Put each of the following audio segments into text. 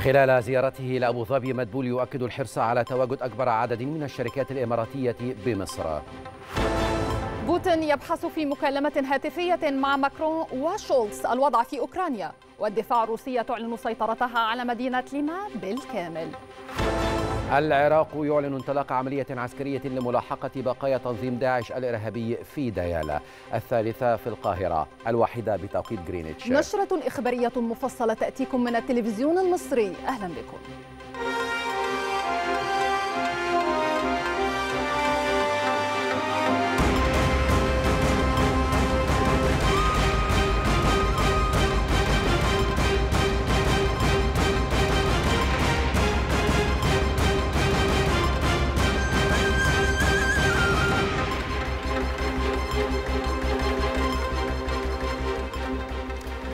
خلال زيارته إلى أبو ظبي مدبولي يؤكد الحرص على تواجد أكبر عدد من الشركات الإماراتية بمصر. بوتين يبحث في مكالمة هاتفية مع ماكرون وشولتس الوضع في أوكرانيا، والدفاع الروسية تعلن سيطرتها على مدينة ليمان بالكامل. العراق يعلن انطلاق عملية عسكرية لملاحقة بقايا تنظيم داعش الإرهابي في ديالا، الثالثة في القاهرة، الواحدة بتوقيت غرينتش. نشرة إخبارية مفصلة تأتيكم من التلفزيون المصري، أهلا بكم.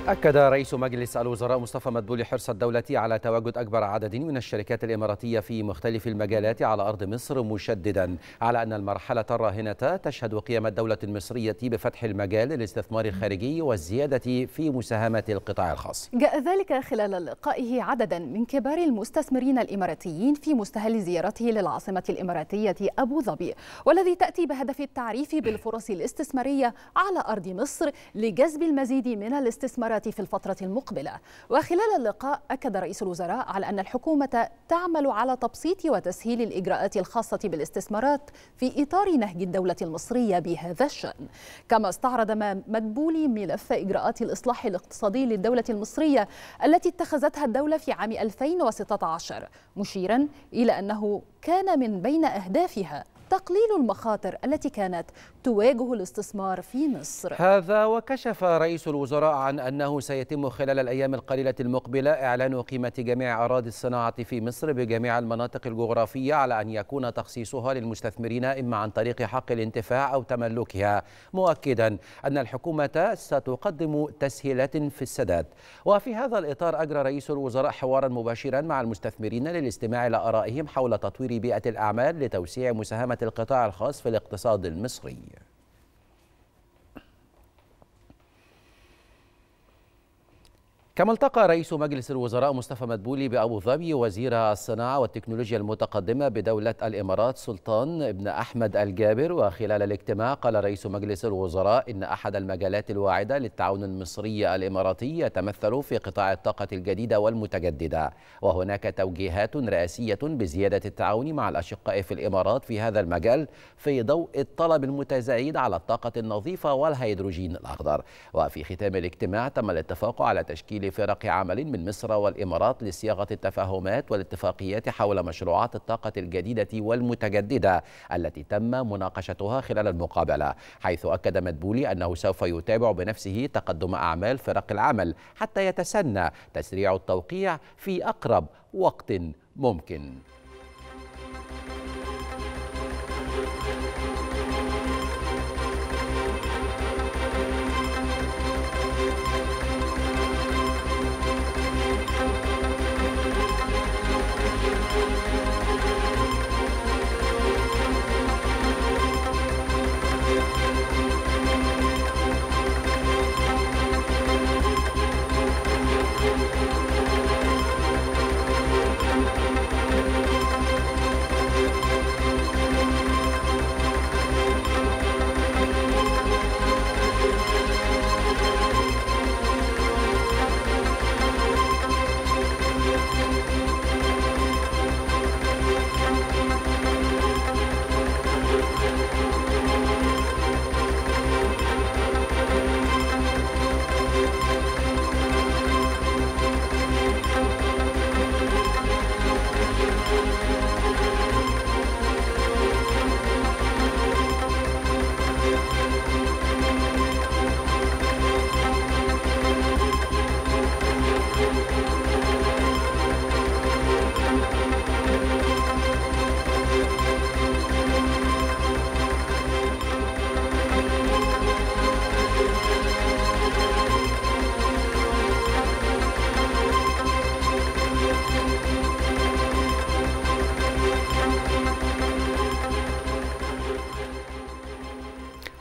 أكد رئيس مجلس الوزراء مصطفى مدبولي حرص الدولة على تواجد أكبر عدد من الشركات الإماراتية في مختلف المجالات على أرض مصر، مشددا على أن المرحلة الراهنة تشهد قيام الدولة المصرية بفتح المجال للاستثمار الخارجي والزيادة في مساهمة القطاع الخاص. جاء ذلك خلال لقائه عددا من كبار المستثمرين الإماراتيين في مستهل زيارته للعاصمة الإماراتية أبو ظبي، والذي تأتي بهدف التعريف بالفرص الاستثمارية على أرض مصر لجذب المزيد من الاستثمارات في الفترة المقبلة. وخلال اللقاء أكد رئيس الوزراء على أن الحكومة تعمل على تبسيط وتسهيل الإجراءات الخاصة بالاستثمارات في إطار نهج الدولة المصرية بهذا الشأن. كما استعرض مدبولي ملف إجراءات الإصلاح الاقتصادي للدولة المصرية التي اتخذتها الدولة في عام 2016، مشيرا إلى أنه كان من بين أهدافها تقليل المخاطر التي كانت تواجه الاستثمار في مصر. هذا وكشف رئيس الوزراء عن أنه سيتم خلال الأيام القليلة المقبلة إعلان قيمة جميع أراضي الصناعة في مصر بجميع المناطق الجغرافية، على أن يكون تخصيصها للمستثمرين إما عن طريق حق الانتفاع أو تملكها، مؤكدا أن الحكومة ستقدم تسهيلات في السداد. وفي هذا الإطار أجرى رئيس الوزراء حوارا مباشرا مع المستثمرين للاستماع إلى آرائهم حول تطوير بيئة الأعمال لتوسيع مساهمة القطاع الخاص في الاقتصاد المصري. كما التقى رئيس مجلس الوزراء مصطفى مدبولي بأبو ظبي وزير الصناعة والتكنولوجيا المتقدمة بدولة الإمارات سلطان ابن احمد الجابر. وخلال الاجتماع قال رئيس مجلس الوزراء إن أحد المجالات الواعدة للتعاون المصري الإماراتي يتمثل في قطاع الطاقة الجديدة والمتجددة، وهناك توجيهات رئاسية بزيادة التعاون مع الأشقاء في الإمارات في هذا المجال في ضوء الطلب المتزايد على الطاقة النظيفة والهيدروجين الأخضر. وفي ختام الاجتماع تم الاتفاق على تشكيل فرق عمل من مصر والإمارات لصياغة التفاهمات والاتفاقيات حول مشروعات الطاقة الجديدة والمتجددة التي تم مناقشتها خلال المقابلة، حيث أكد مدبولي أنه سوف يتابع بنفسه تقدم أعمال فرق العمل حتى يتسنى تسريع التوقيع في أقرب وقت ممكن.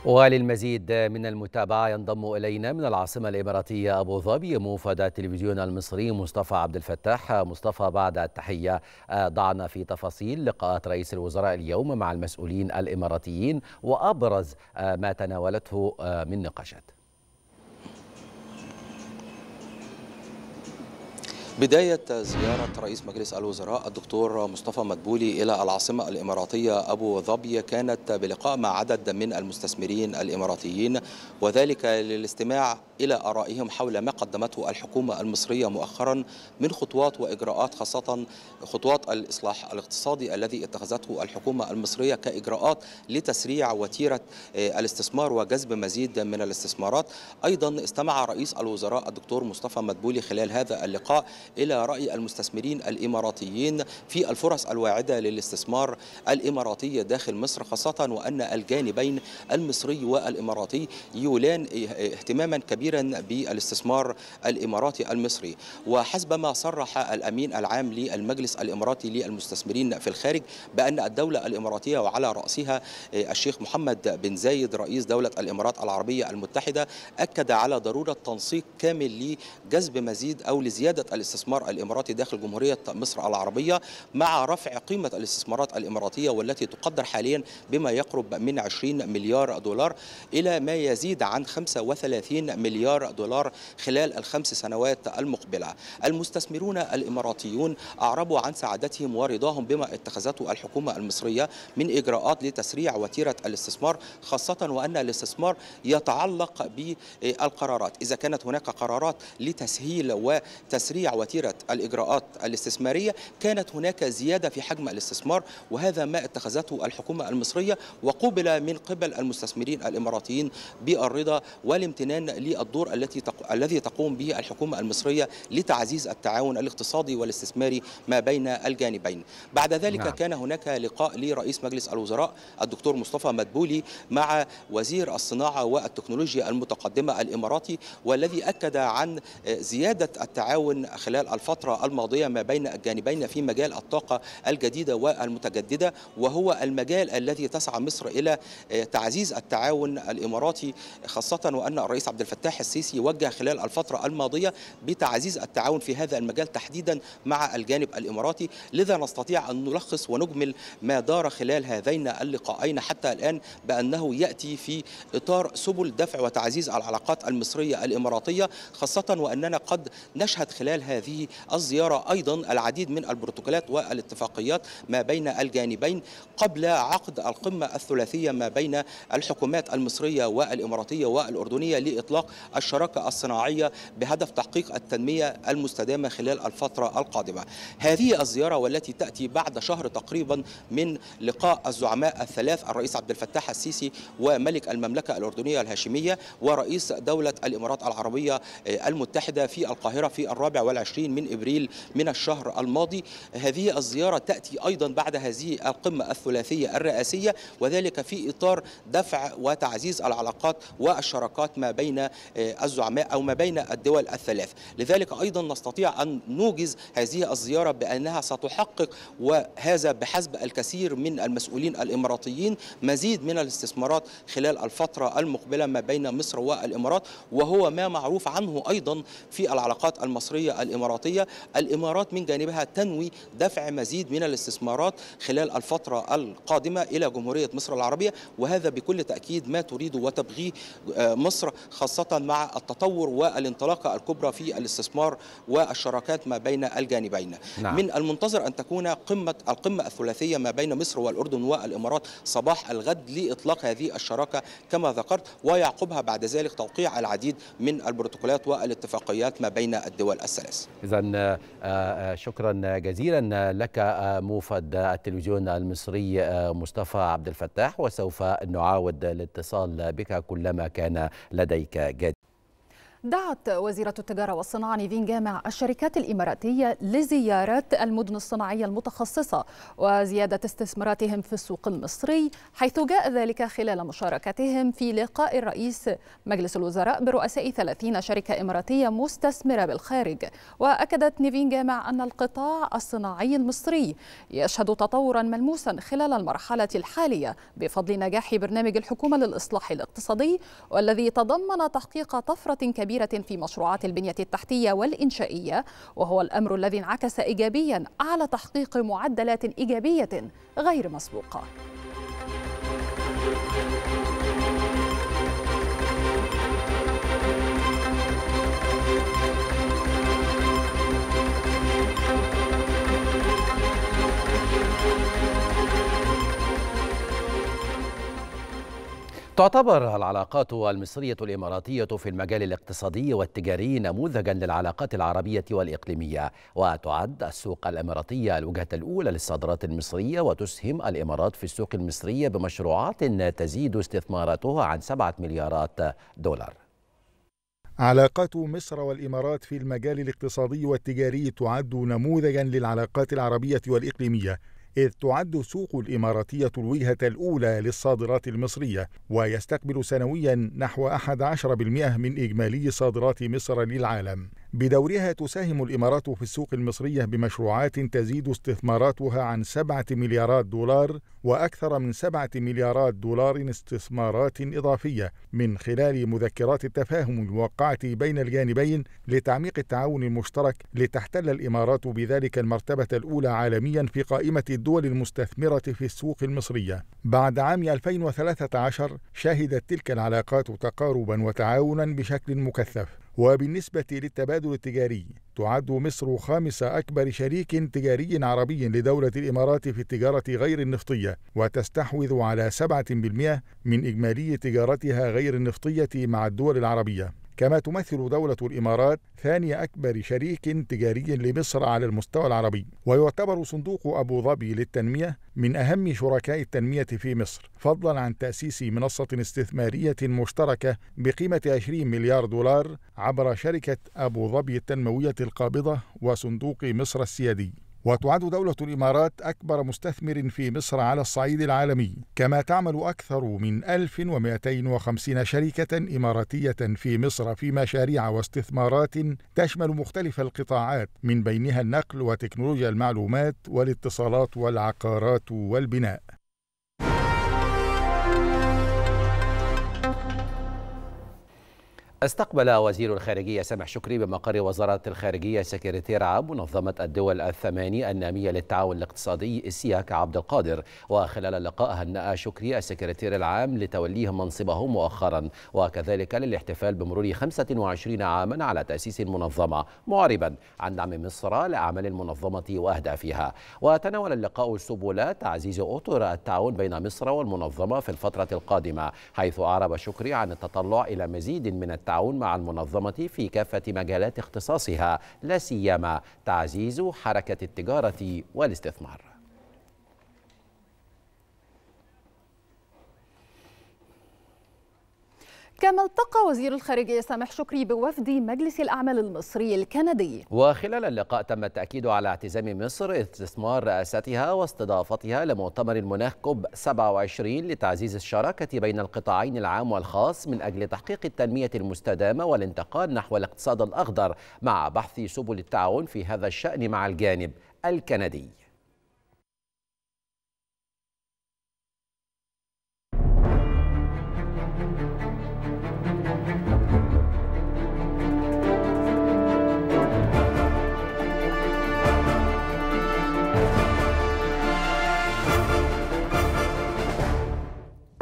وللمزيد من المتابعة ينضم إلينا من العاصمة الإماراتية أبو ظبي موفد التلفزيون المصري مصطفى عبد الفتاح. مصطفى، بعد التحية، ضعنا في تفاصيل لقاءات رئيس الوزراء اليوم مع المسؤولين الإماراتيين وأبرز ما تناولته من نقاشات. بداية زيارة رئيس مجلس الوزراء الدكتور مصطفى مدبولي إلى العاصمة الإماراتية أبو ظبي كانت بلقاء مع عدد من المستثمرين الإماراتيين، وذلك للاستماع إلى آرائهم حول ما قدمته الحكومة المصرية مؤخرا من خطوات وإجراءات، خاصة خطوات الإصلاح الاقتصادي الذي اتخذته الحكومة المصرية كإجراءات لتسريع وتيرة الاستثمار وجذب مزيد من الاستثمارات. أيضا استمع رئيس الوزراء الدكتور مصطفى مدبولي خلال هذا اللقاء إلى رأي المستثمرين الإماراتيين في الفرص الواعدة للاستثمار الإماراتي داخل مصر، خاصة وأن الجانبين المصري والإماراتي يولان اهتماما كبيرا بالاستثمار الإماراتي المصري. وحسب ما صرح الأمين العام للمجلس الإماراتي للمستثمرين في الخارج بأن الدولة الإماراتية وعلى رأسها الشيخ محمد بن زايد رئيس دولة الإمارات العربية المتحدة أكد على ضرورة تنسيق كامل لجذب مزيد أو لزيادة الاستثمار الإماراتي داخل جمهورية مصر العربية مع رفع قيمة الاستثمارات الإماراتية والتي تقدر حاليا بما يقرب من 20 مليار دولار إلى ما يزيد عن 35 مليار دولار خلال الخمس سنوات المقبلة. المستثمرون الإماراتيون أعربوا عن سعادتهم ورضاهم بما اتخذته الحكومة المصرية من إجراءات لتسريع وتيرة الاستثمار، خاصة وأن الاستثمار يتعلق بالقرارات. إذا كانت هناك قرارات لتسهيل وتسريع وتيرة الإجراءات الاستثمارية كانت هناك زيادة في حجم الاستثمار، وهذا ما اتخذته الحكومة المصرية وقبل من قبل المستثمرين الإماراتيين بالرضا والامتنان للدور الذي تقوم به الحكومة المصرية لتعزيز التعاون الاقتصادي والاستثماري ما بين الجانبين. بعد ذلك كان هناك لقاء لرئيس مجلس الوزراء الدكتور مصطفى مدبولي مع وزير الصناعة والتكنولوجيا المتقدمة الإماراتي، والذي أكد عن زيادة التعاون خلال الفترة الماضية ما بين الجانبين في مجال الطاقة الجديدة والمتجددة، وهو المجال الذي تسعى مصر إلى تعزيز التعاون الإماراتي، خاصة وأن الرئيس عبد الفتاح السيسي وجه خلال الفترة الماضية بتعزيز التعاون في هذا المجال تحديدا مع الجانب الإماراتي. لذا نستطيع أن نلخص ونجمل ما دار خلال هذين اللقاءين حتى الآن بأنه يأتي في إطار سبل دفع وتعزيز العلاقات المصرية الإماراتية، خاصة وأننا قد نشهد خلال هذه الزيارة أيضا العديد من البروتوكولات والاتفاقيات ما بين الجانبين قبل عقد القمة الثلاثية ما بين الحكومات المصرية والإماراتية والأردنية لإطلاق الشراكة الصناعية بهدف تحقيق التنمية المستدامة خلال الفترة القادمة. هذه الزيارة والتي تأتي بعد شهر تقريبا من لقاء الزعماء الثلاث الرئيس عبد الفتاح السيسي وملك المملكة الأردنية الهاشمية ورئيس دولة الإمارات العربية المتحدة في القاهرة في الرابع والعشرين من إبريل من الشهر الماضي. هذه الزيارة تأتي أيضا بعد هذه القمة الثلاثية الرئاسية، وذلك في إطار دفع وتعزيز العلاقات والشراكات ما بين الزعماء أو ما بين الدول الثلاث. لذلك أيضا نستطيع أن نوجز هذه الزيارة بأنها ستحقق، وهذا بحسب الكثير من المسؤولين الإماراتيين، مزيد من الاستثمارات خلال الفترة المقبلة ما بين مصر والإمارات، وهو ما معروف عنه أيضا في العلاقات المصرية الإماراتية. الإمارات من جانبها تنوي دفع مزيد من الاستثمارات خلال الفترة القادمة إلى جمهورية مصر العربية، وهذا بكل تأكيد ما تريد وتبغيه مصر، خاصة مع التطور والانطلاقة الكبرى في الاستثمار والشراكات ما بين الجانبين. من المنتظر أن تكون القمة الثلاثية ما بين مصر والأردن والإمارات صباح الغد لإطلاق هذه الشراكة كما ذكرت، ويعقبها بعد ذلك توقيع العديد من البروتوكولات والاتفاقيات ما بين الدول الثلاث. إذن شكرا جزيلا لك موفد التلفزيون المصري مصطفى عبد الفتاح، وسوف نعاود الاتصال بك كلما كان لديك جديد. دعت وزيرة التجارة والصناعة نيفين جامع الشركات الإماراتية لزيارة المدن الصناعية المتخصصة وزيادة استثماراتهم في السوق المصري، حيث جاء ذلك خلال مشاركتهم في لقاء الرئيس مجلس الوزراء برؤساء 30 شركة إماراتية مستثمرة بالخارج. وأكدت نيفين جامع أن القطاع الصناعي المصري يشهد تطورا ملموسا خلال المرحلة الحالية بفضل نجاح برنامج الحكومة للإصلاح الاقتصادي، والذي تضمن تحقيق طفرة كبيرة في مشروعات البنية التحتية والإنشائية، وهو الأمر الذي انعكس إيجابيا على تحقيق معدلات إيجابية غير مسبوقة. تعتبر العلاقات المصرية الإماراتية في المجال الاقتصادي والتجاري نموذجا للعلاقات العربية والإقليمية، وتعد السوق الإماراتية الوجهة الأولى للصادرات المصرية، وتسهم الإمارات في السوق المصرية بمشروعات تزيد استثماراتها عن 7 مليارات $. علاقات مصر والإمارات في المجال الاقتصادي والتجاري تعد نموذجا للعلاقات العربية والإقليمية، إذ تعد سوق الإماراتية الوجهة الأولى للصادرات المصرية، ويستقبل سنويا نحو 11% من إجمالي صادرات مصر للعالم. بدورها تساهم الإمارات في السوق المصرية بمشروعات تزيد استثماراتها عن 7 مليارات $، وأكثر من 7 مليارات $ استثمارات إضافية من خلال مذكرات التفاهم الموقعة بين الجانبين لتعميق التعاون المشترك، لتحتل الإمارات بذلك المرتبة الأولى عالميا في قائمة الدول المستثمرة في السوق المصرية. بعد عام 2013 شهدت تلك العلاقات تقاربا وتعاونا بشكل مكثف. وبالنسبة للتبادل التجاري، تعد مصر 5 أكبر شريك تجاري عربي لدولة الإمارات في التجارة غير النفطية، وتستحوذ على 7% من إجمالي تجارتها غير النفطية مع الدول العربية. كما تمثل دولة الإمارات 2 أكبر شريك تجاري لمصر على المستوى العربي، ويعتبر صندوق أبوظبي للتنمية من أهم شركاء التنمية في مصر، فضلا عن تأسيس منصة استثمارية مشتركة بقيمة 20 مليار $ عبر شركة أبوظبي التنموية القابضة وصندوق مصر السيادي. وتعد دولة الإمارات أكبر مستثمر في مصر على الصعيد العالمي، كما تعمل أكثر من 1250 شركة إماراتية في مصر في مشاريع واستثمارات تشمل مختلف القطاعات، من بينها النقل وتكنولوجيا المعلومات والاتصالات والعقارات والبناء. استقبل وزير الخارجية سامح شكري بمقر وزارة الخارجية سكرتير عام منظمة الدول الثمانية النامية للتعاون الاقتصادي السياك عبد القادر، وخلال اللقاء هنأ شكري السكرتير العام لتوليه منصبه مؤخرا، وكذلك للاحتفال بمرور 25 عاما على تأسيس المنظمة، معربا عن دعم مصر لأعمال المنظمة وأهدافها. وتناول اللقاء سبل تعزيز أطر التعاون بين مصر والمنظمة في الفترة القادمة، حيث أعرب شكري عن التطلع إلى مزيد من التعاون مع المنظمة في كافة مجالات اختصاصها، لا سيما تعزيز حركة التجارة والاستثمار. كما التقى وزير الخارجية سامح شكري بوفد مجلس الأعمال المصري الكندي، وخلال اللقاء تم التأكيد على اعتزام مصر استثمار رئاستها واستضافتها لمؤتمر المناخ كوب 27 لتعزيز الشراكة بين القطاعين العام والخاص من أجل تحقيق التنمية المستدامة والانتقال نحو الاقتصاد الأخضر، مع بحث سبل التعاون في هذا الشأن مع الجانب الكندي.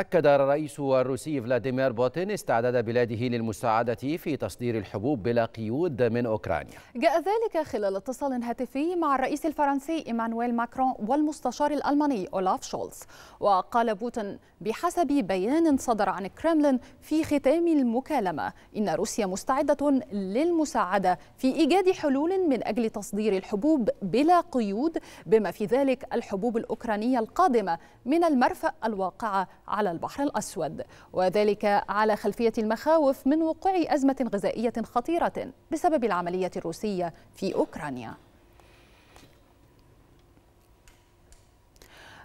أكد الرئيس الروسي فلاديمير بوتين استعداد بلاده للمساعدة في تصدير الحبوب بلا قيود من أوكرانيا. جاء ذلك خلال اتصال هاتفي مع الرئيس الفرنسي إيمانويل ماكرون والمستشار الألماني أولاف شولتس. وقال بوتين بحسب بيان صدر عن الكرملين في ختام المكالمة إن روسيا مستعدة للمساعدة في إيجاد حلول من أجل تصدير الحبوب بلا قيود، بما في ذلك الحبوب الأوكرانية القادمة من المرفأ الواقعة على البحر البحر الأسود، وذلك على خلفية المخاوف من وقوع أزمة غذائية خطيرة بسبب العملية الروسية في أوكرانيا.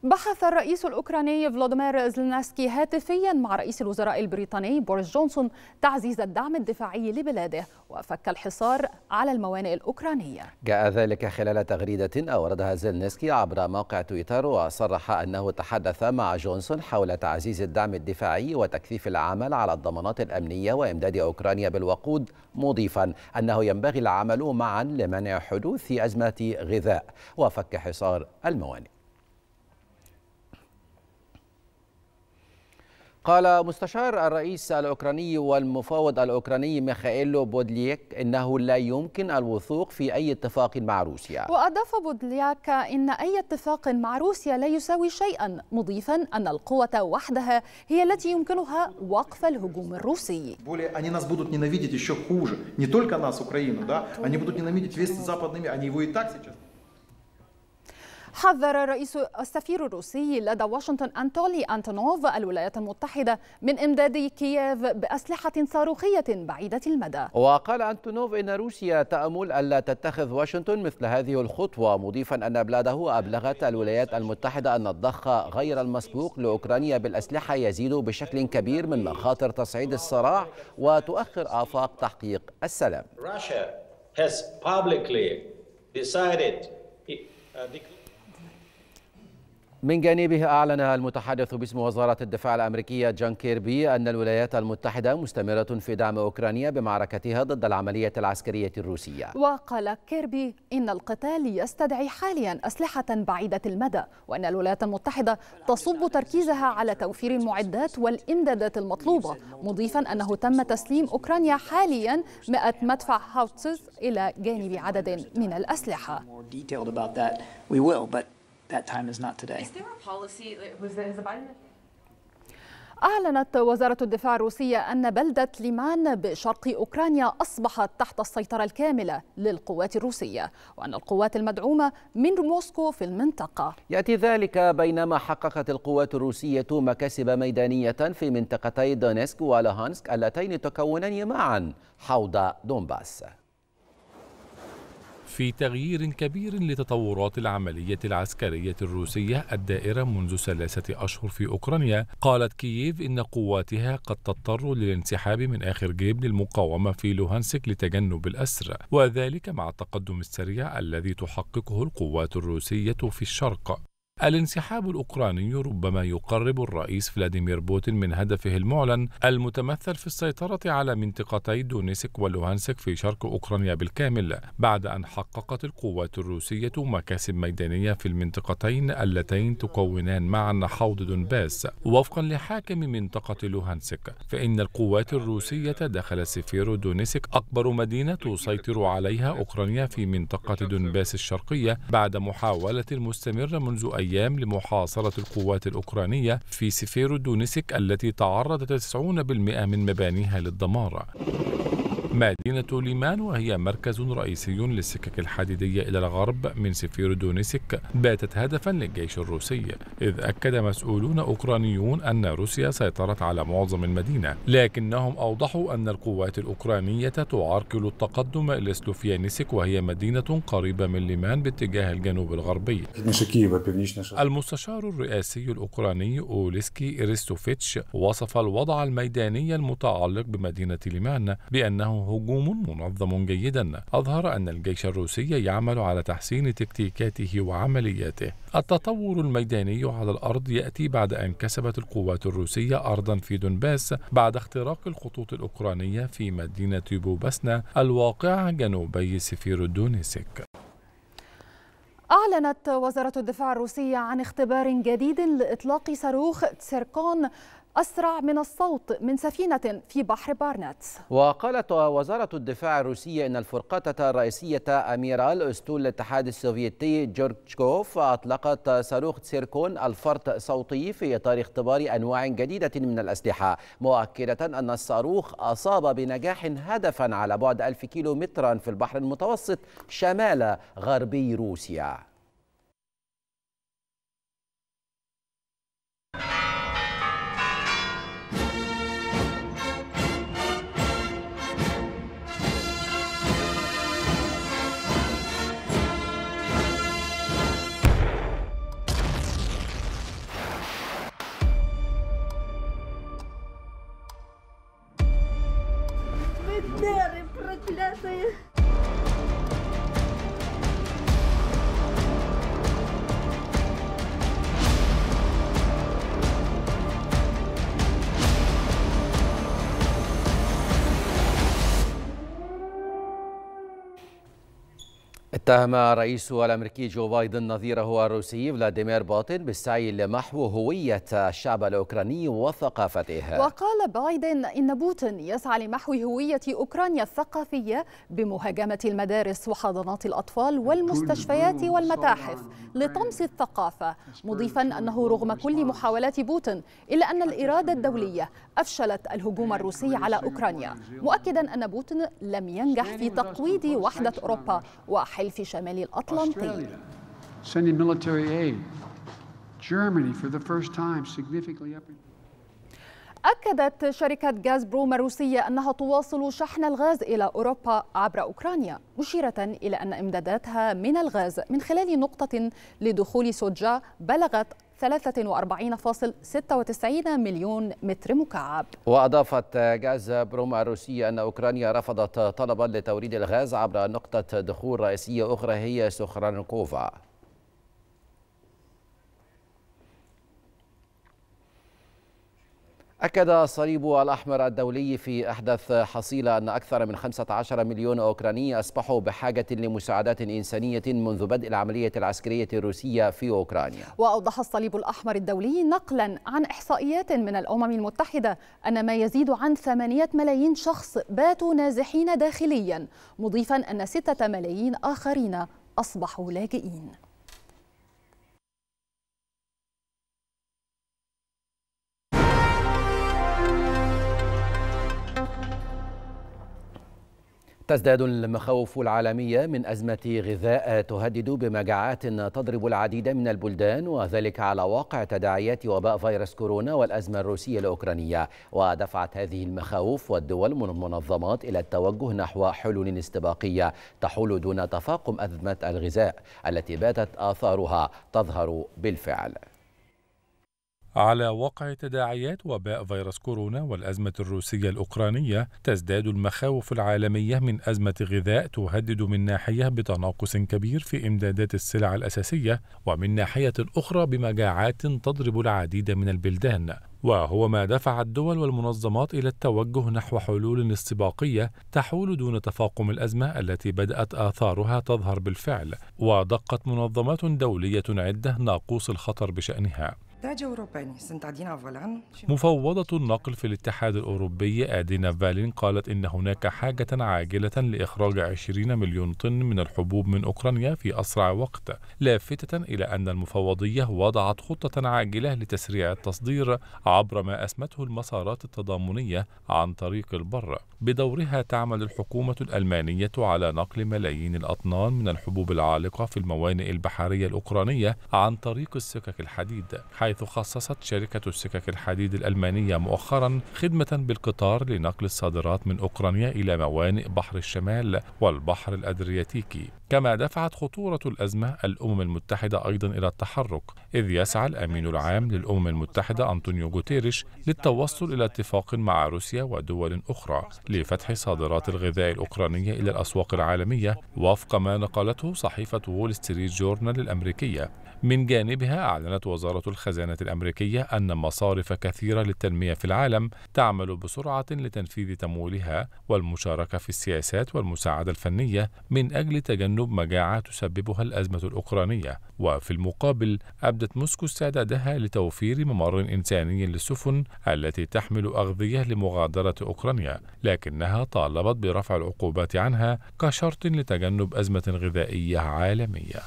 بحث الرئيس الأوكراني فلاديمير زيلنسكي هاتفيا مع رئيس الوزراء البريطاني بوريس جونسون تعزيز الدعم الدفاعي لبلاده وفك الحصار على الموانئ الأوكرانية. جاء ذلك خلال تغريدة أوردها زيلنسكي عبر موقع تويتر، وصرح أنه تحدث مع جونسون حول تعزيز الدعم الدفاعي وتكثيف العمل على الضمانات الأمنية وإمداد أوكرانيا بالوقود، مضيفا أنه ينبغي العمل معا لمنع حدوث أزمة غذاء وفك حصار الموانئ. قال مستشار الرئيس الأوكراني والمفاوض الأوكراني ميخائيل بودليك إنه لا يمكن الوثوق في أي اتفاق مع روسيا. وأضاف بودليك إن أي اتفاق مع روسيا لا يساوي شيئا، مضيفا أن القوة وحدها هي التي يمكنها وقف الهجوم الروسي. حذر السفير الروسي لدى واشنطن أنطوني أنتونوف الولايات المتحدة من إمداد كييف بأسلحة صاروخية بعيدة المدى. وقال أنتونوف إن روسيا تأمل ألا تتخذ واشنطن مثل هذه الخطوة، مضيفا أن بلاده أبلغت الولايات المتحدة أن الضخ غير المسبوق لأوكرانيا بالأسلحة يزيد بشكل كبير من مخاطر تصعيد الصراع وتؤخر آفاق تحقيق السلام. من جانبه أعلن المتحدث باسم وزارة الدفاع الأمريكية جون كيربي أن الولايات المتحدة مستمرة في دعم أوكرانيا بمعركتها ضد العملية العسكرية الروسية. وقال كيربي إن القتال يستدعي حاليا أسلحة بعيدة المدى، وأن الولايات المتحدة تصب تركيزها على توفير المعدات والإمدادات المطلوبة، مضيفا أنه تم تسليم أوكرانيا حاليا 100 مدفع هاوتسز إلى جانب عدد من الأسلحة. That time is not today. Is there a policy? أعلنت وزارة الدفاع الروسية أن بلدة ليمان بشرق أوكرانيا أصبحت تحت السيطرة الكاملة للقوات الروسية، وأن القوات المدعومة من موسكو في المنطقة. يأتي ذلك بينما حققت القوات الروسية مكاسب ميدانية في منطقتي دونيسك ولوهانسك اللتين تكونان معا حوض دونباس. في تغيير كبير لتطورات العملية العسكرية الروسية الدائرة منذ 3 أشهر في أوكرانيا، قالت كييف إن قواتها قد تضطر للانسحاب من آخر جيب للمقاومة في لوهانسك لتجنب الأسر، وذلك مع التقدم السريع الذي تحققه القوات الروسية في الشرق. الانسحاب الأوكراني ربما يقرب الرئيس فلاديمير بوتين من هدفه المعلن المتمثل في السيطرة على منطقتي دونيسك ولوهانسك في شرق أوكرانيا بالكامل، بعد أن حققت القوات الروسية مكاسب ميدانية في المنطقتين اللتين تكونان معا حوض دونباس. وفقا لحاكم منطقة لوهانسك، فإن القوات الروسية دخلت سيفيرودونيتسك، أكبر مدينة تسيطر عليها أوكرانيا في منطقة دونباس الشرقية، بعد محاولة مستمرة منذ أيام لمحاصرة القوات الأوكرانية في سيفيرودونيتسك التي تعرضت 90% من مبانيها للدمار. مدينة ليمان، وهي مركز رئيسي للسكك الحديدية إلى الغرب من سيفيرودونيتسك، باتت هدفا للجيش الروسي، إذ أكد مسؤولون أوكرانيون أن روسيا سيطرت على معظم المدينة، لكنهم أوضحوا أن القوات الأوكرانية تعرقل التقدم إلى سلوفيانسك، وهي مدينة قريبة من ليمان باتجاه الجنوب الغربي. المستشار الرئاسي الأوكراني أولكسي أريستوفيتش وصف الوضع الميداني المتعلق بمدينة ليمان بأنه هجوم منظم جيدا، أظهر أن الجيش الروسي يعمل على تحسين تكتيكاته وعملياته. التطور الميداني على الأرض يأتي بعد أن كسبت القوات الروسية أرضا في دونباس بعد اختراق الخطوط الأوكرانية في مدينة بوباسنا الواقعة جنوبي سيفيرودونيتسك. أعلنت وزارة الدفاع الروسية عن اختبار جديد لإطلاق صاروخ سيركون أسرع من الصوت من سفينة في بحر بارنتس. وقالت وزارة الدفاع الروسية إن الفرقاطة الرئيسية أميرال أسطول الاتحاد السوفيتي جورجكوف أطلقت صاروخ سيركون الفرط صوتي في إطار اختبار أنواع جديدة من الأسلحة، مؤكدة أن الصاروخ أصاب بنجاح هدفا على بعد 1000 كيلومترا في البحر المتوسط شمال غربي روسيا. Дыры проклятые. اتهم الرئيس الأمريكي جو بايدن نظيره الروسي فلاديمير بوتين بالسعي لمحو هوية الشعب الأوكراني وثقافته. وقال بايدن إن بوتين يسعى لمحو هوية أوكرانيا الثقافية بمهاجمة المدارس وحضانات الأطفال والمستشفيات والمتاحف لطمس الثقافة، مضيفا أنه رغم كل محاولات بوتين إلا أن الإرادة الدولية أفشلت الهجوم الروسي على أوكرانيا، مؤكدا أن بوتين لم ينجح في تقويض وحدة أوروبا في شمال الأطلنطي. أكدت شركة غازبروم الروسية أنها تواصل شحن الغاز إلى أوروبا عبر أوكرانيا، مشيرة إلى أن إمداداتها من الغاز من خلال نقطة لدخول سوجا بلغت 43.96 مليون متر مكعب. وأضافت غازبروم الروسية أن أوكرانيا رفضت طلبا لتوريد الغاز عبر نقطة دخول رئيسية أخرى هي سوخرانكوفا. أكد الصليب الأحمر الدولي في أحدث حصيلة أن أكثر من 15 مليون أوكراني أصبحوا بحاجة لمساعدات إنسانية منذ بدء العملية العسكرية الروسية في أوكرانيا. وأوضح الصليب الأحمر الدولي نقلا عن إحصائيات من الأمم المتحدة أن ما يزيد عن 8 ملايين شخص باتوا نازحين داخليا، مضيفا أن 6 ملايين آخرين أصبحوا لاجئين. تزداد المخاوف العالمية من أزمة غذاء تهدد بمجاعات تضرب العديد من البلدان، وذلك على واقع تداعيات وباء فيروس كورونا والأزمة الروسية الأوكرانية. ودفعت هذه المخاوف والدول من المنظمات إلى التوجه نحو حلول استباقية تحول دون تفاقم أزمة الغذاء التي باتت آثارها تظهر بالفعل. على واقع تداعيات وباء فيروس كورونا والأزمة الروسية الأوكرانية، تزداد المخاوف العالمية من أزمة غذاء تهدد من ناحية بتناقص كبير في إمدادات السلع الأساسية، ومن ناحية أخرى بمجاعات تضرب العديد من البلدان، وهو ما دفع الدول والمنظمات إلى التوجه نحو حلول استباقية تحول دون تفاقم الأزمة التي بدأت آثارها تظهر بالفعل. ودقت منظمات دولية عدة ناقوس الخطر بشأنها. مفوضة النقل في الاتحاد الأوروبي أدينا فالين قالت إن هناك حاجة عاجلة لإخراج 20 مليون طن من الحبوب من أوكرانيا في أسرع وقت، لافتة إلى أن المفوضية وضعت خطة عاجلة لتسريع التصدير عبر ما أسمته المسارات التضامنية عن طريق البر. بدورها تعمل الحكومة الألمانية على نقل ملايين الأطنان من الحبوب العالقة في الموانئ البحرية الأوكرانية عن طريق السكك الحديد، حيث خصصت شركة السكك الحديد الألمانية مؤخرا خدمة بالقطار لنقل الصادرات من أوكرانيا إلى موانئ بحر الشمال والبحر الأدرياتيكي. كما دفعت خطورة الأزمة الأمم المتحدة أيضا إلى التحرك، إذ يسعى الأمين العام للأمم المتحدة أنطونيو غوتيريش للتوصل إلى اتفاق مع روسيا ودول أخرى لفتح صادرات الغذاء الأوكرانية إلى الأسواق العالمية، وفق ما نقلته صحيفة وول ستريت جورنال الأمريكية. من جانبها أعلنت وزارة الخزانة الأمريكية أن مصارف كثيرة للتنمية في العالم تعمل بسرعة لتنفيذ تمويلها والمشاركة في السياسات والمساعدة الفنية من أجل تجنب مجاعة تسببها الأزمة الأوكرانية. وفي المقابل أبدت موسكو استعدادها لتوفير ممر إنساني للسفن التي تحمل أغذية لمغادرة أوكرانيا، لكنها طالبت برفع العقوبات عنها كشرط لتجنب أزمة غذائية عالمية.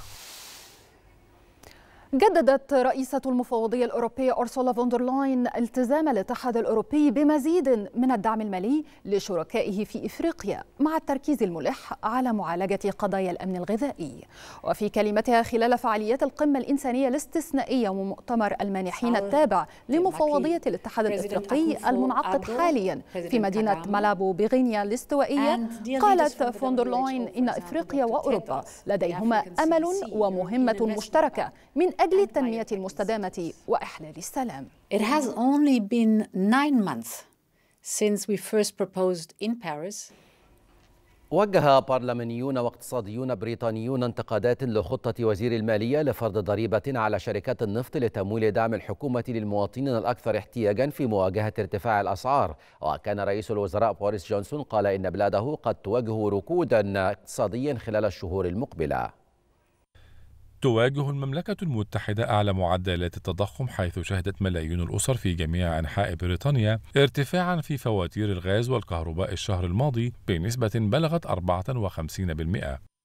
جددت رئيسة المفوضية الأوروبية أرسولا فون دير لاين التزام الاتحاد الأوروبي بمزيد من الدعم المالي لشركائه في إفريقيا، مع التركيز الملح على معالجة قضايا الأمن الغذائي. وفي كلمتها خلال فعاليات القمة الإنسانية الاستثنائية ومؤتمر المانحين التابع لمفوضية الاتحاد الإفريقي المنعقد حاليا في مدينة مالابو بغينيا الاستوائية، قالت فون دير لاين إن إفريقيا وأوروبا لديهما أمل ومهمة مشتركة من أجل التنمية المستدامة وإحلال السلام. since we first proposed in Paris. وجه برلمانيون واقتصاديون بريطانيون انتقادات لخطة وزير المالية لفرض ضريبة على شركات النفط لتمويل دعم الحكومة للمواطنين الأكثر احتياجا في مواجهة ارتفاع الأسعار. وكان رئيس الوزراء بوريس جونسون قال إن بلاده قد تواجه ركودا اقتصاديا خلال الشهور المقبلة. تواجه المملكة المتحدة أعلى معدلات التضخم، حيث شهدت ملايين الأسر في جميع أنحاء بريطانيا ارتفاعا في فواتير الغاز والكهرباء الشهر الماضي بنسبة بلغت 54%.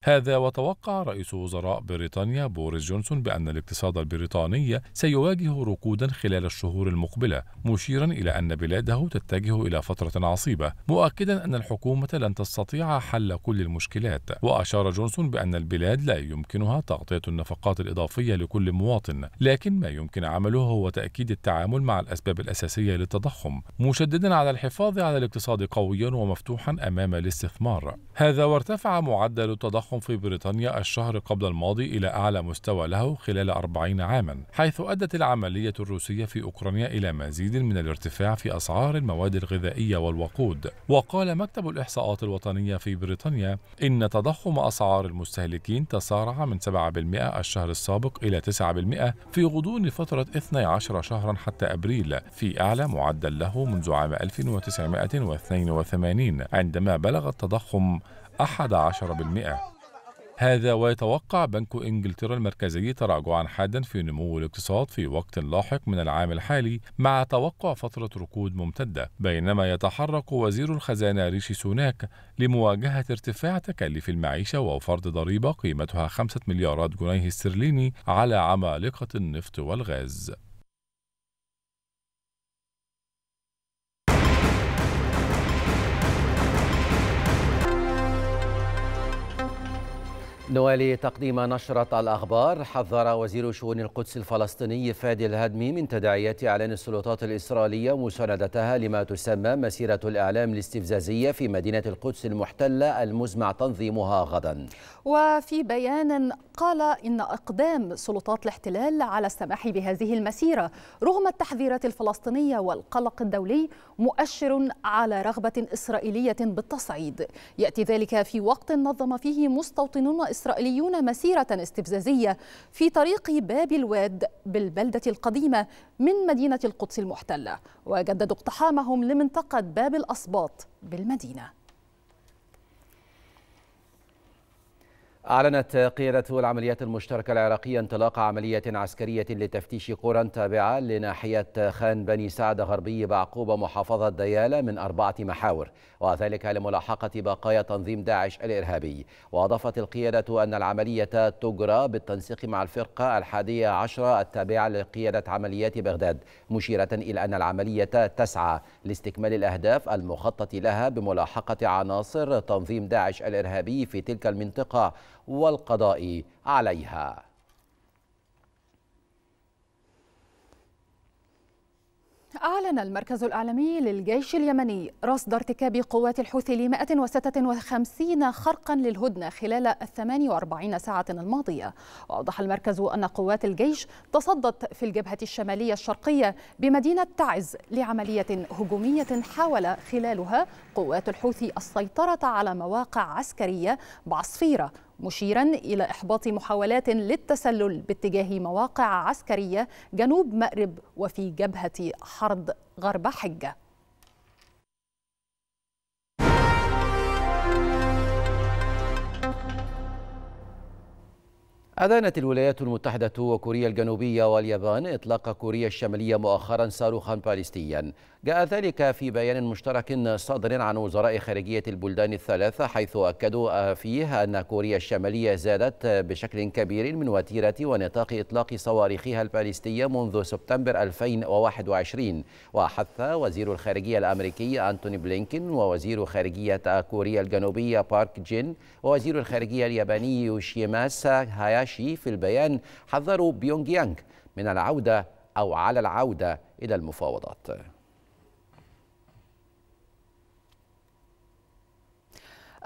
هذا وتوقع رئيس وزراء بريطانيا بوريس جونسون بأن الاقتصاد البريطاني سيواجه ركودا خلال الشهور المقبلة، مشيرا إلى أن بلاده تتجه إلى فترة عصيبة، مؤكدا أن الحكومة لن تستطيع حل كل المشكلات. وأشار جونسون بأن البلاد لا يمكنها تغطية النفقات الإضافية لكل مواطن، لكن ما يمكن عمله هو تأكيد التعامل مع الأسباب الأساسية للتضخم، مشددا على الحفاظ على الاقتصاد قويا ومفتوحا أمام الاستثمار. هذا وارتفع معدل التضخم في بريطانيا الشهر قبل الماضي إلى أعلى مستوى له خلال 40 عاما، حيث أدت العملية الروسية في أوكرانيا إلى مزيد من الارتفاع في أسعار المواد الغذائية والوقود. وقال مكتب الإحصاءات الوطنية في بريطانيا إن تضخم أسعار المستهلكين تسارع من 7% الشهر السابق إلى 9% في غضون فترة 12 شهرا حتى أبريل، في أعلى معدل له منذ عام 1982 عندما بلغ التضخم 11%. هذا ويتوقع بنك إنجلترا المركزي تراجعا حادا في نمو الاقتصاد في وقت لاحق من العام الحالي، مع توقع فترة ركود ممتدة، بينما يتحرك وزير الخزانة ريشي سوناك لمواجهة ارتفاع تكاليف المعيشة وفرض ضريبة قيمتها 5 مليارات جنيه استرليني على عمالقة النفط والغاز. نوالي تقديم نشرة الأخبار. حذر وزير شؤون القدس الفلسطيني فادي الهدمي من تداعيات إعلان السلطات الإسرائيلية مساندتها لما تسمى مسيرة الإعلام الاستفزازية في مدينة القدس المحتلة المزمع تنظيمها غدا. وفي بيان قال إن إقدام سلطات الاحتلال على السماح بهذه المسيرة رغم التحذيرات الفلسطينية والقلق الدولي مؤشر على رغبة إسرائيلية بالتصعيد. يأتي ذلك في وقت نظم فيه مستوطنون إسرائيليون مسيرة استفزازية في طريق باب الواد بالبلدة القديمة من مدينة القدس المحتلة، وجددوا اقتحامهم لمنطقة باب الأسباط بالمدينة. أعلنت قيادة العمليات المشتركة العراقية انطلاق عملية عسكرية لتفتيش قرى تابعة لناحية خان بني سعد غربي بعقوبة محافظة ديالا من 4 محاور، وذلك لملاحقة بقايا تنظيم داعش الإرهابي. وأضافت القيادة أن العملية تجرى بالتنسيق مع الفرقة 11 التابعة لقيادة عمليات بغداد، مشيرة إلى أن العملية تسعى لاستكمال الأهداف المخطط لها بملاحقة عناصر تنظيم داعش الإرهابي في تلك المنطقة والقضاء عليها. أعلن المركز الإعلامي للجيش اليمني رصد ارتكاب قوات الحوثي ل 156 خرقا للهدنة خلال 48 ساعة الماضية. وأوضح المركز أن قوات الجيش تصدت في الجبهة الشمالية الشرقية بمدينة تعز لعملية هجومية حاول خلالها قوات الحوثي السيطرة على مواقع عسكرية بعصفيرة، مشيرا إلى إحباط محاولات للتسلل باتجاه مواقع عسكرية جنوب مأرب وفي جبهة حرض غرب حجة. أدانت الولايات المتحدة وكوريا الجنوبية واليابان إطلاق كوريا الشمالية مؤخرا صاروخا باليستيا. جاء ذلك في بيان مشترك صادر عن وزراء خارجية البلدان الثلاثة، حيث أكدوا فيه أن كوريا الشمالية زادت بشكل كبير من وتيرة ونطاق إطلاق صواريخها الباليستية منذ سبتمبر 2021. وحث وزير الخارجية الأمريكي أنتوني بلينكين ووزير خارجية كوريا الجنوبية بارك جين ووزير الخارجية الياباني يوشيماسا هاياشي في البيان حذروا بيونغ يانغ من العودة أو على العودة إلى المفاوضات.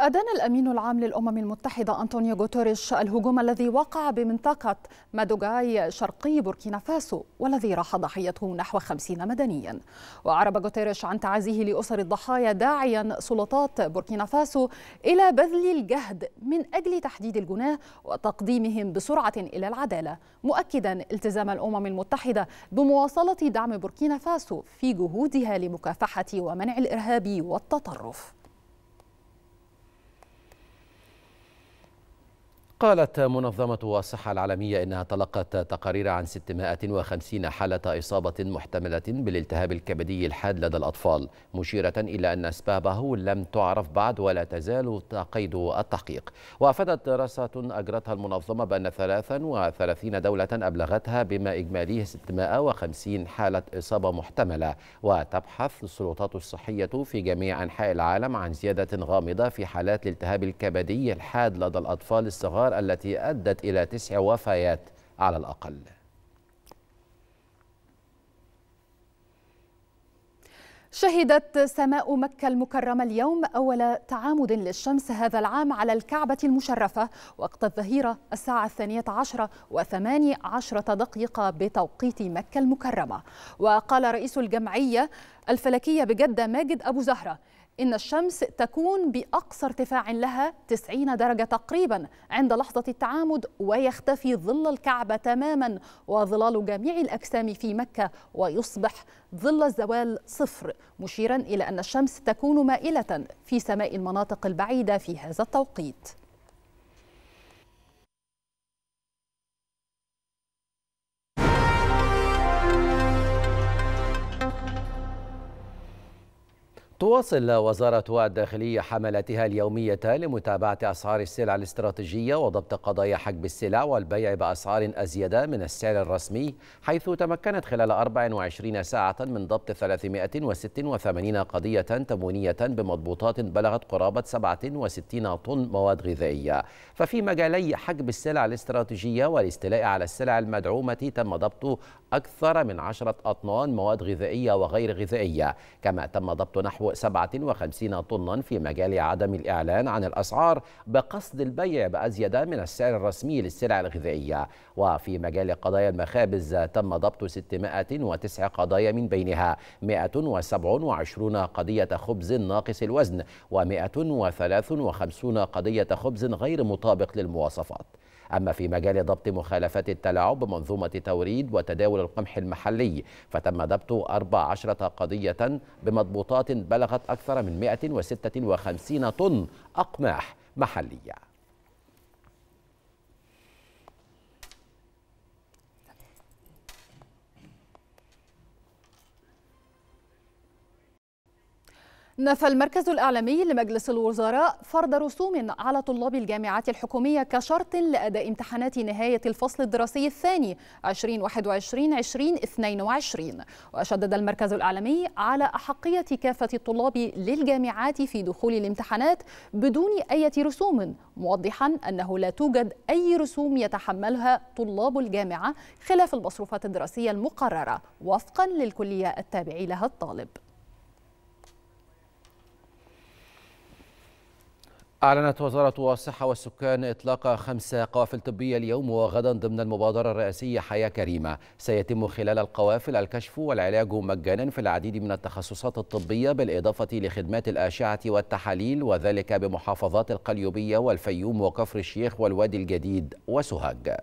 أدان الأمين العام للأمم المتحدة أنطونيو غوتيريش الهجوم الذي وقع بمنطقة مادوغاي شرقي بوركينا فاسو والذي راح ضحيته نحو 50 مدنيا. وأعرب غوتيريش عن تعازيه لأسر الضحايا داعيا سلطات بوركينا فاسو إلى بذل الجهد من أجل تحديد الجناه وتقديمهم بسرعة إلى العدالة، مؤكدا التزام الأمم المتحدة بمواصلة دعم بوركينا فاسو في جهودها لمكافحة ومنع الإرهاب والتطرف. قالت منظمة الصحة العالمية إنها تلقت تقارير عن 650 حالة إصابة محتملة بالالتهاب الكبدي الحاد لدى الأطفال، مشيرة إلى أن أسبابه لم تعرف بعد ولا تزال قيد التحقيق. وأفادت دراسة أجرتها المنظمة بأن 33 دولة أبلغتها بما إجمالي 650 حالة إصابة محتملة، وتبحث السلطات الصحية في جميع أنحاء العالم عن زيادة غامضة في حالات الالتهاب الكبدي الحاد لدى الأطفال الصغار التي أدت إلى 9 وفيات على الأقل. شهدت سماء مكة المكرمة اليوم أول تعامد للشمس هذا العام على الكعبة المشرفة وقت الظهيرة الساعة 12:18 بتوقيت مكة المكرمة. وقال رئيس الجمعية الفلكية بجدة ماجد أبو زهرة إن الشمس تكون بأقصى ارتفاع لها 90 درجة تقريبا عند لحظة التعامد، ويختفي ظل الكعبة تماما وظلال جميع الأجسام في مكة ويصبح ظل الزوال صفر، مشيرا إلى أن الشمس تكون مائلة في سماء المناطق البعيدة في هذا التوقيت. تواصل وزارة الداخلية حملاتها اليومية لمتابعة أسعار السلع الاستراتيجية وضبط قضايا حجب السلع والبيع بأسعار أزيد من السعر الرسمي، حيث تمكنت خلال 24 ساعة من ضبط 386 قضية تموينية بمضبوطات بلغت قرابة 67 طن مواد غذائية. ففي مجالي حجب السلع الاستراتيجية والاستيلاء على السلع المدعومة تم ضبط أكثر من 10 أطنان مواد غذائية وغير غذائية، كما تم ضبط نحو 57 طنا في مجال عدم الإعلان عن الأسعار بقصد البيع بأزيد من السعر الرسمي للسلع الغذائية. وفي مجال قضايا المخابز تم ضبط 609 قضايا، من بينها 127 قضية خبز ناقص الوزن و153 قضية خبز غير مطابق للمواصفات. أما في مجال ضبط مخالفات التلاعب بمنظومة توريد وتداول القمح المحلي، فتم ضبط 14 قضية بمضبوطات بلغت أكثر من 156 طن أقماح محلية. نفى المركز الإعلامي لمجلس الوزراء فرض رسوم على طلاب الجامعات الحكومية كشرط لأداء امتحانات نهاية الفصل الدراسي الثاني 2021-2022. وشدد المركز الإعلامي على أحقية كافة الطلاب للجامعات في دخول الامتحانات بدون أي رسوم، موضحا أنه لا توجد أي رسوم يتحملها طلاب الجامعة خلاف المصروفات الدراسية المقررة وفقا للكلية التابع لها الطالب. أعلنت وزارة الصحة والسكان إطلاق 5 قوافل طبية اليوم وغدا ضمن المبادرة الرئاسية حياة كريمة. سيتم خلال القوافل الكشف والعلاج مجانا في العديد من التخصصات الطبية، بالإضافة لخدمات الأشعة والتحاليل، وذلك بمحافظات القليوبية والفيوم وكفر الشيخ والوادي الجديد وسوهاج.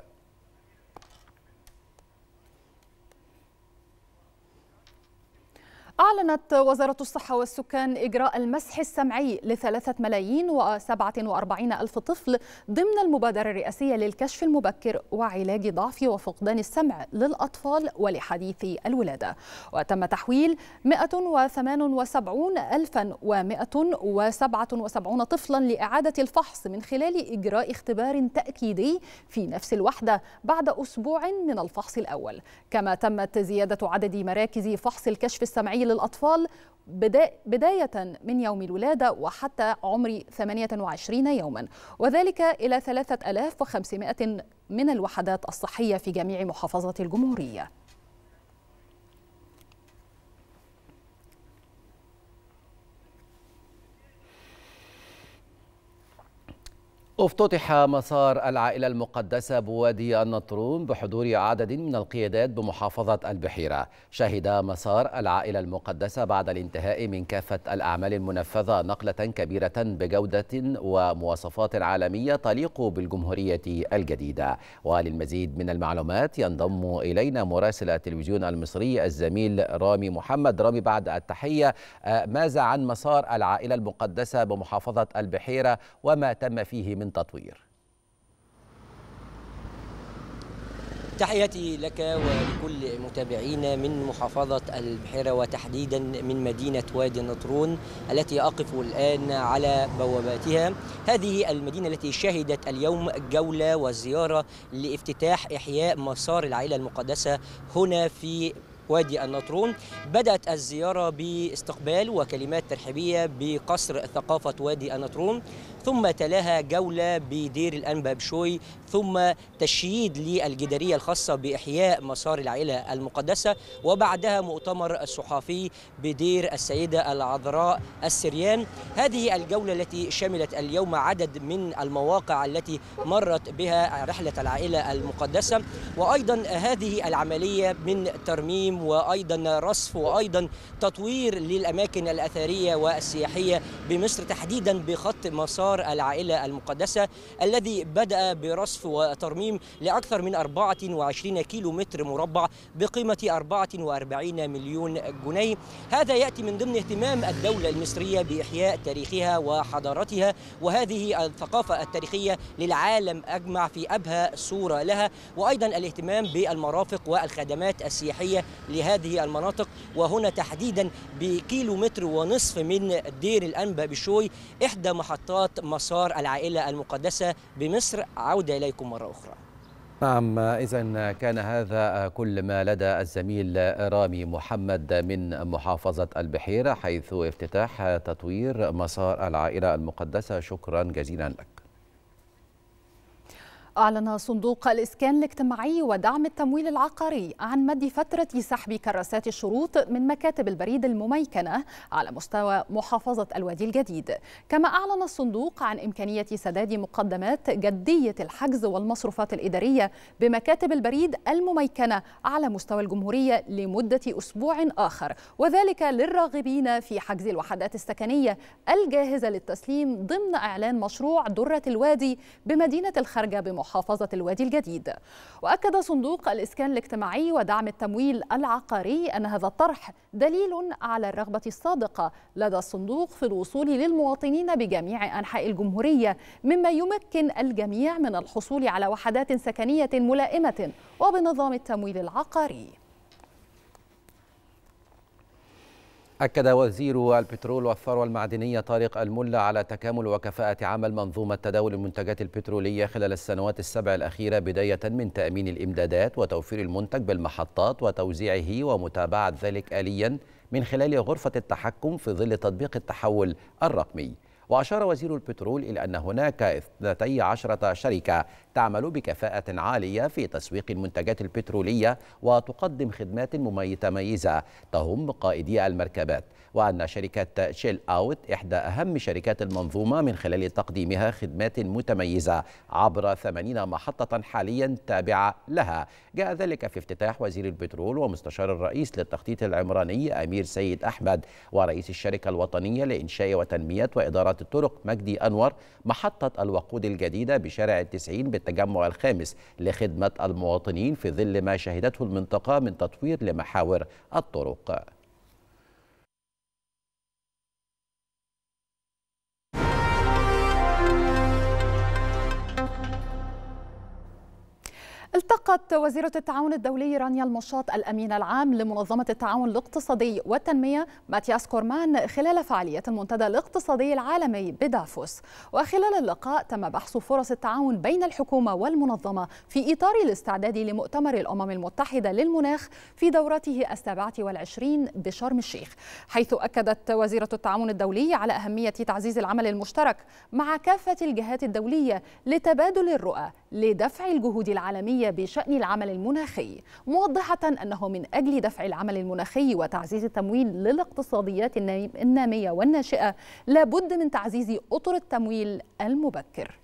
أعلنت وزارة الصحة والسكان إجراء المسح السمعي ل3,047,000 طفل ضمن المبادرة الرئاسية للكشف المبكر وعلاج ضعف وفقدان السمع للأطفال ولحديثي الولادة. وتم تحويل 178,177 طفلا لإعادة الفحص من خلال إجراء اختبار تأكيدي في نفس الوحدة بعد أسبوع من الفحص الأول. كما تمت زيادة عدد مراكز فحص الكشف السمعي للأطفال بداية من يوم الولادة وحتى عمر 28 يوما، وذلك إلى 3500 من الوحدات الصحية في جميع محافظات الجمهورية. افتتح مسار العائلة المقدسة بوادي النطرون بحضور عدد من القيادات بمحافظة البحيرة. شهد مسار العائلة المقدسة بعد الانتهاء من كافة الأعمال المنفذة نقلة كبيرة بجودة ومواصفات عالمية تليق بالجمهورية الجديدة. وللمزيد من المعلومات ينضم إلينا مراسل التلفزيون المصري الزميل رامي محمد. رامي، بعد التحية، ماذا عن مسار العائلة المقدسة بمحافظة البحيرة وما تم فيه من تطوير؟ تحياتي لك ولكل متابعينا من محافظة البحيرة وتحديدا من مدينة وادي النطرون التي أقف الآن على بواباتها. هذه المدينة التي شهدت اليوم جولة وزيارة لافتتاح إحياء مسار العائلة المقدسة هنا في وادي النطرون. بدأت الزيارة باستقبال وكلمات ترحيبية بقصر ثقافة وادي النطرون، ثم تلاها جولة بدير الأنبا بشوي، ثم تشييد للجدارية الخاصة بإحياء مسار العائلة المقدسة، وبعدها مؤتمر الصحفي بدير السيدة العذراء السريان. هذه الجولة التي شملت اليوم عدد من المواقع التي مرت بها رحلة العائلة المقدسة، وأيضا هذه العملية من ترميم وأيضا رصف وأيضا تطوير للأماكن الأثرية والسياحية بمصر، تحديدا بخط مسار العائلة المقدسة الذي بدأ برصف وترميم لأكثر من 24 كيلو متر مربع بقيمة 44 مليون جنيه. هذا يأتي من ضمن اهتمام الدولة المصرية بإحياء تاريخها وحضارتها، وهذه الثقافة التاريخية للعالم أجمع في أبهى صورة لها، وأيضا الاهتمام بالمرافق والخدمات السياحية لهذه المناطق. وهنا تحديدا بكيلو متر ونصف من دير الأنبا بشوي إحدى محطات مسار العائلة المقدسة بمصر. عودة إليكم مرة أخرى. نعم، إذن كان هذا كل ما لدى الزميل رامي محمد من محافظة البحيرة حيث افتتاح تطوير مسار العائلة المقدسة. شكرا جزيلا لك. أعلن صندوق الإسكان الاجتماعي ودعم التمويل العقاري عن مد فترة سحب كراسات الشروط من مكاتب البريد المميكنة على مستوى محافظة الوادي الجديد. كما أعلن الصندوق عن إمكانية سداد مقدمات جدية الحجز والمصروفات الإدارية بمكاتب البريد المميكنة على مستوى الجمهورية لمدة أسبوع آخر، وذلك للراغبين في حجز الوحدات السكنية الجاهزة للتسليم ضمن إعلان مشروع درة الوادي بمدينة الخارجة محافظة الوادي الجديد. وأكد صندوق الإسكان الاجتماعي ودعم التمويل العقاري أن هذا الطرح دليل على الرغبة الصادقة لدى الصندوق في الوصول للمواطنين بجميع أنحاء الجمهورية، مما يمكن الجميع من الحصول على وحدات سكنية ملائمة وبنظام التمويل العقاري. أكد وزير البترول والثروة المعدنية طارق الملا على تكامل وكفاءة عمل منظومة تداول المنتجات البترولية خلال السنوات السبع الأخيرة، بداية من تأمين الإمدادات وتوفير المنتج بالمحطات وتوزيعه ومتابعة ذلك آليا من خلال غرفة التحكم في ظل تطبيق التحول الرقمي. وأشار وزير البترول إلى أن هناك 12 شركة تعمل بكفاءة عالية في تسويق المنتجات البترولية وتقدم خدمات متميزة تهم قائدي المركبات، وأن شركة شيل أوت إحدى أهم شركات المنظومة من خلال تقديمها خدمات متميزة عبر 80 محطة حاليا تابعة لها. جاء ذلك في افتتاح وزير البترول ومستشار الرئيس للتخطيط العمراني أمير سيد أحمد ورئيس الشركة الوطنية لإنشاء وتنمية وإدارة الطرق مجدي أنور محطة الوقود الجديدة بشارع 90 بالتجمع الخامس لخدمة المواطنين في ظل ما شهدته المنطقة من تطوير لمحاور الطرق. التقت وزيرة التعاون الدولي رانيا المشاط الأمين العام لمنظمة التعاون الاقتصادي والتنمية ماتياس كورمان خلال فعالية المنتدى الاقتصادي العالمي بدافوس. وخلال اللقاء تم بحث فرص التعاون بين الحكومة والمنظمة في إطار الاستعداد لمؤتمر الأمم المتحدة للمناخ في دورته 27 بشرم الشيخ، حيث أكدت وزيرة التعاون الدولي على أهمية تعزيز العمل المشترك مع كافة الجهات الدولية لتبادل الرؤى لدفع الجهود العالمية بشأن العمل المناخي، موضحة أنه من أجل دفع العمل المناخي وتعزيز التمويل للاقتصاديات النامية والناشئة لابد من تعزيز أطر التمويل المبكر.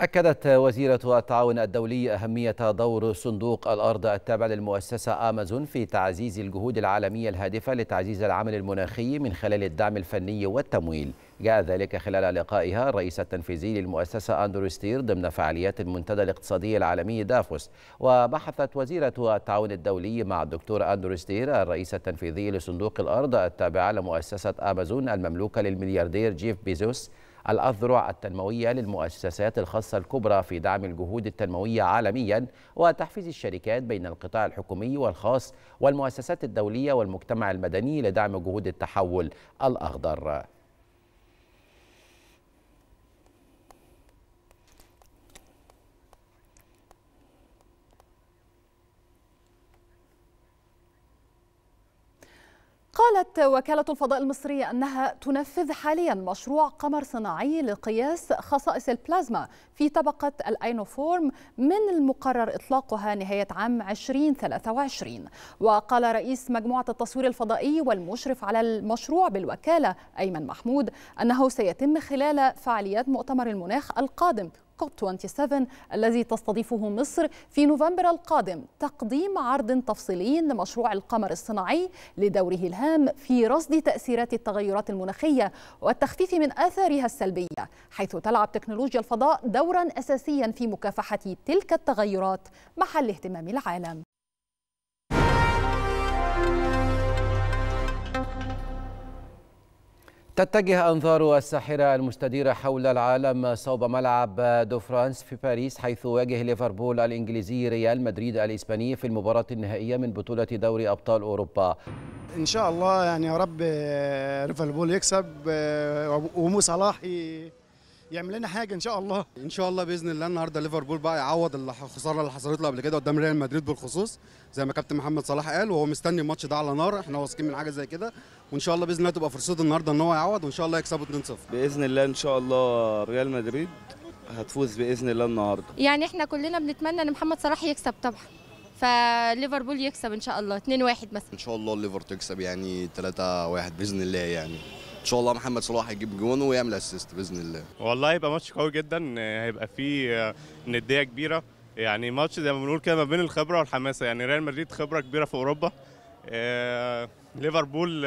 أكدت وزيرة التعاون الدولي أهمية دور صندوق الأرض التابع للمؤسسة أمازون في تعزيز الجهود العالمية الهادفة لتعزيز العمل المناخي من خلال الدعم الفني والتمويل. جاء ذلك خلال لقائها الرئيس التنفيذي للمؤسسة أندرو ستير ضمن فعاليات المنتدى الاقتصادي العالمي دافوس. وبحثت وزيرة التعاون الدولي مع الدكتور أندرو ستير الرئيس التنفيذي لصندوق الأرض التابعة لمؤسسة أمازون المملوكة للملياردير جيف بيزوس الأذرع التنموية للمؤسسات الخاصة الكبرى في دعم الجهود التنموية عالميا وتحفيز الشركات بين القطاع الحكومي والخاص والمؤسسات الدولية والمجتمع المدني لدعم جهود التحول الأخضر. قالت وكالة الفضاء المصرية أنها تنفذ حاليا مشروع قمر صناعي لقياس خصائص البلازما في طبقة الأينوفورم من المقرر إطلاقها نهاية عام 2023. وقال رئيس مجموعة التصوير الفضائي والمشرف على المشروع بالوكالة أيمن محمود أنه سيتم خلال فعاليات مؤتمر المناخ القادم كوب 27 الذي تستضيفه مصر في نوفمبر القادم تقديم عرض تفصيلي لمشروع القمر الصناعي لدوره الهام في رصد تأثيرات التغيرات المناخية والتخفيف من آثارها السلبية، حيث تلعب تكنولوجيا الفضاء دورا أساسيا في مكافحة تلك التغيرات محل اهتمام العالم. تتجه أنظار الساحرة المستديرة حول العالم صوب ملعب دو فرانس في باريس، حيث يواجه ليفربول الإنجليزي ريال مدريد الإسباني في المباراة النهائية من بطولة دوري أبطال أوروبا. إن شاء الله يعني يا رب ليفربول يكسب ومو صلاح يعمل لنا حاجة إن شاء الله. إن شاء الله بإذن الله النهارده ليفربول بقى يعوض الخسارة اللي حصلت له قبل كده قدام ريال مدريد بالخصوص، زي ما كابتن محمد صلاح قال وهو مستني الماتش ده على نار، احنا واثقين من حاجة زي كده، وإن شاء الله بإذن الله تبقى فرصته النهارده إن هو يعوض وإن شاء الله يكسبوا 2-0. بإذن الله إن شاء الله ريال مدريد هتفوز بإذن الله النهارده. يعني احنا كلنا بنتمنى إن محمد صلاح يكسب طبعًا، فليفربول يكسب إن شاء الله 2-1 مثلا. إن شاء الله الليفر تكسب يعني 3-1 بإذن الله، يعني ان شاء الله محمد صلاح يجيب جون ويعمل اسيست باذن الله. والله هيبقى ماتش قوي جدا، هيبقى فيه نديه كبيره، يعني ماتش زي ما بنقول كده ما بين الخبره والحماسه، يعني ريال مدريد خبره كبيره في اوروبا، ليفربول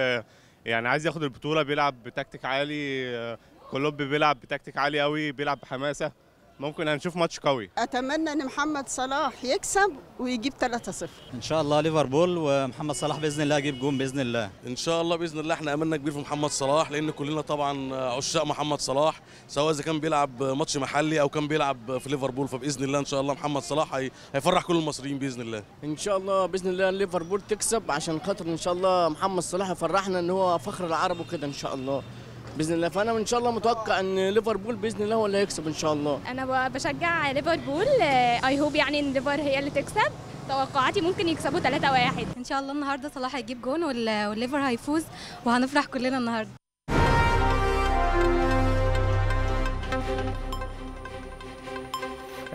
يعني عايز ياخد البطوله، بيلعب بتكتيك عالي، كلوب بيلعب بتكتيك عالي قوي، بيلعب بحماسه، ممكن هنشوف ماتش قوي. اتمنى ان محمد صلاح يكسب ويجيب 3-0 ان شاء الله ليفربول، ومحمد صلاح باذن الله يجيب جون باذن الله. ان شاء الله باذن الله احنا املنا كبير في محمد صلاح، لان كلنا طبعا عشاق محمد صلاح سواء اذا كان بيلعب ماتش محلي او كان بيلعب في ليفربول، فباذن الله ان شاء الله محمد صلاح هيفرح كل المصريين باذن الله. ان شاء الله باذن الله ليفربول تكسب عشان خاطر ان شاء الله محمد صلاح يفرحنا ان هو فخر العرب وكده ان شاء الله باذن الله. فانا ان شاء الله متوقع ان ليفربول باذن الله هو اللي هيكسب ان شاء الله. انا بشجع ليفربول، اي هوب يعني ان ليفر هي اللي تكسب، توقعاتي ممكن يكسبوا 3-1 ان شاء الله. النهارده صلاح هيجيب جون والليفر هيفوز وهنفرح كلنا النهارده.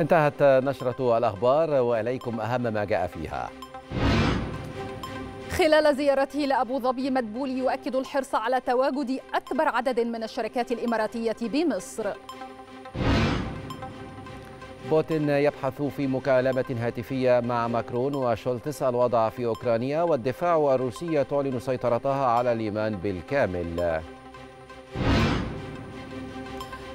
انتهت نشرة الاخبار واليكم اهم ما جاء فيها. خلال زيارته لأبو ظبي مدبولي يؤكد الحرص على تواجد أكبر عدد من الشركات الإماراتية بمصر. بوتين يبحث في مكالمة هاتفية مع ماكرون وشولتس الوضع في أوكرانيا، والدفاع الروسية تعلن سيطرتها على ليمان بالكامل.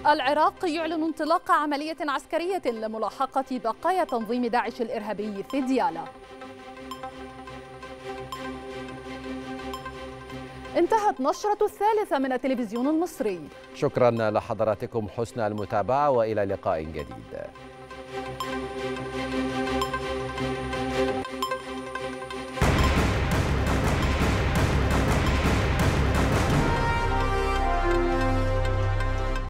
العراق يعلن انطلاق عملية عسكرية لملاحقة بقايا تنظيم داعش الإرهابي في ديالا. انتهت نشرة الثالثة من التلفزيون المصري. شكرا لحضراتكم حسن المتابعة وإلى لقاء جديد.